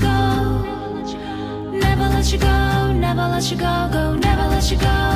let you go, never let you go, never let you go, go, never let you go.